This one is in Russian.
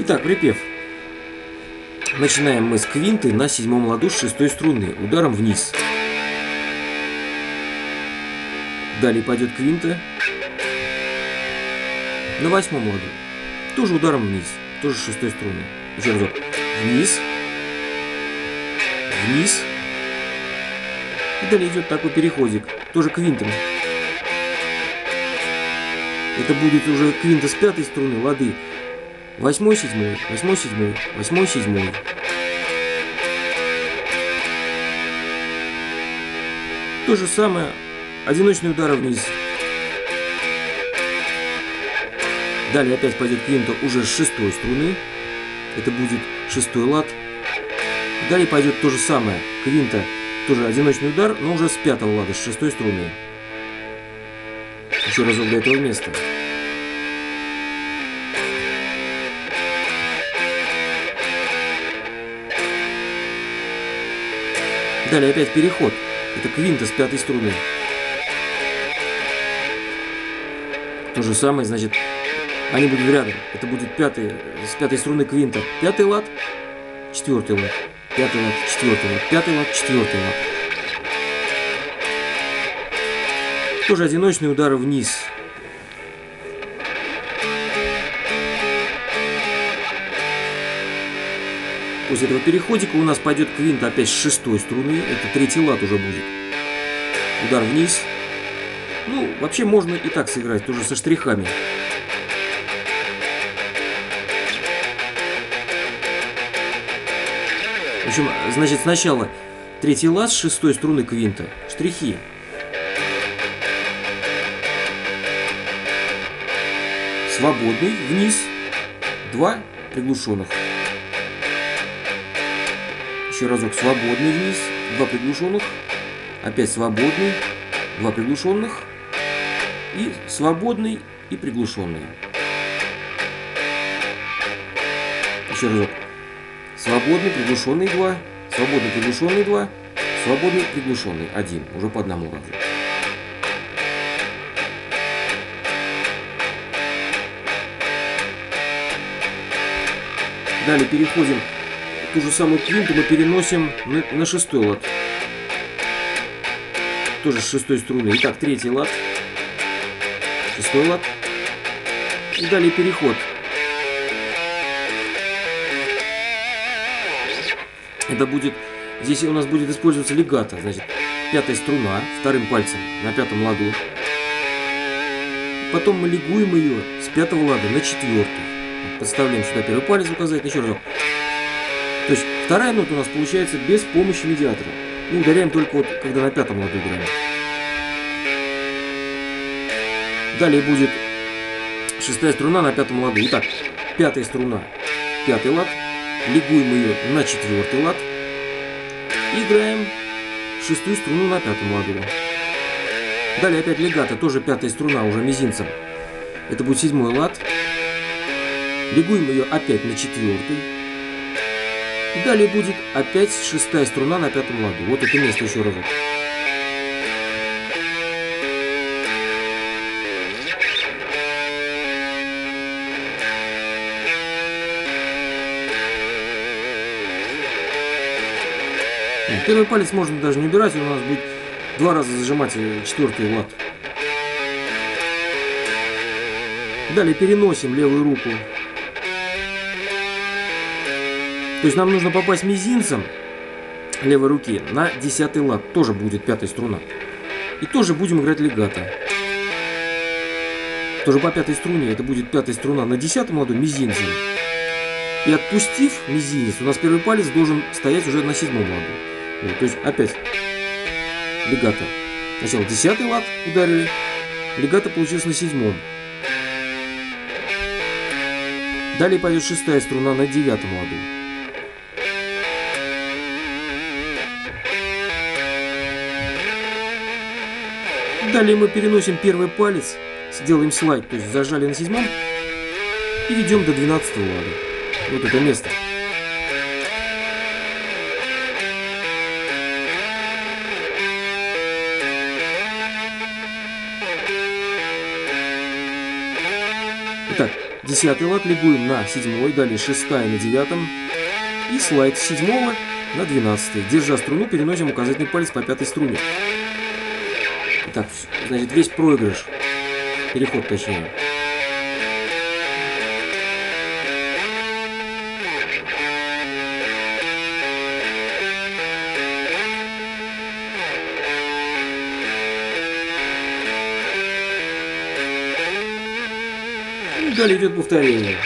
Итак, припев. Начинаем мы с квинты на седьмом ладу с шестой струны, ударом вниз. Далее пойдет квинта на восьмом ладу, тоже ударом вниз, тоже с шестой струны. Еще разок. Вниз, вниз. И далее идет такой переходик, тоже квинтом. Это будет уже квинта с пятой струны лады. Восьмой, седьмой, восьмой, седьмой, восьмой, седьмой. То же самое, одиночный удар вниз. Далее опять пойдет квинта уже с шестой струны. Это будет шестой лад. Далее пойдет то же самое, квинта, тоже одиночный удар, но уже с пятого лада, с шестой струны. Еще разок для этого места. Далее опять переход. Это квинта с пятой струны. То же самое, значит, они будут рядом. Это будет пятый, с пятой струны квинта. Пятый лад, четвертый лад. Пятый лад, четвертый лад. Пятый лад, четвертый лад. Тоже одиночные удары вниз. После этого переходика у нас пойдет квинта опять с шестой струны. Это третий лад уже будет. Удар вниз. Ну, вообще можно и так сыграть, тоже со штрихами. В общем, значит, сначала третий лад с шестой струны квинта. Штрихи. Свободный, вниз. Два приглушенных. Еще разок свободный вниз, два приглушенных, опять свободный, два приглушенных, и свободный и приглушенный. Еще разок. Свободный, приглушенный, два, свободный, приглушенный, два, свободный, приглушенный, один, уже по одному разу. Далее переходим. Ту же самую квинту мы переносим на шестой лад. Тоже с шестой струны. Итак, третий лад. Шестой лад. И далее переход. Это будет... Здесь у нас будет использоваться легато. Значит, пятая струна, вторым пальцем на пятом ладу. Потом мы лигуем ее с пятого лада на четвертый. Подставляем сюда первый палец указательный. Еще разок. То есть вторая нота у нас получается без помощи медиатора. Мы ударяем только вот, когда на пятом ладу играем. Далее будет шестая струна на пятом ладу. Итак, пятая струна, пятый лад. Лигуем ее на четвертый лад. И играем шестую струну на пятом ладу. Далее опять легато, тоже пятая струна, уже мизинцем. Это будет седьмой лад. Лигуем ее опять на четвертый. И далее будет опять шестая струна на пятом ладу. Вот это место еще разок. Первый палец можно даже не убирать, он у нас будет два раза зажимать четвертый лад. Далее переносим левую руку. То есть нам нужно попасть мизинцем левой руки на 10-й лад. Тоже будет пятая струна. И тоже будем играть легато. Тоже по пятой струне. Это будет пятая струна на 10-м ладу мизинцем. И отпустив мизинец, у нас первый палец должен стоять уже на 7-м ладу. Вот, то есть опять легато. Сначала 10-й лад ударили. Легато получилось на 7-м. Далее пойдет 6-я струна на 9-м ладу. Далее мы переносим первый палец, сделаем слайд, то есть зажали на 7-м и ведем до 12-го лада. Вот это место. Итак, 10 лад лигуем на 7, далее 6 на 9 и слайд с 7 на 12. Держа струну, переносим указательный палец по 5 струне. Итак, значит, весь проигрыш, переход точнее. Далее идет повторение.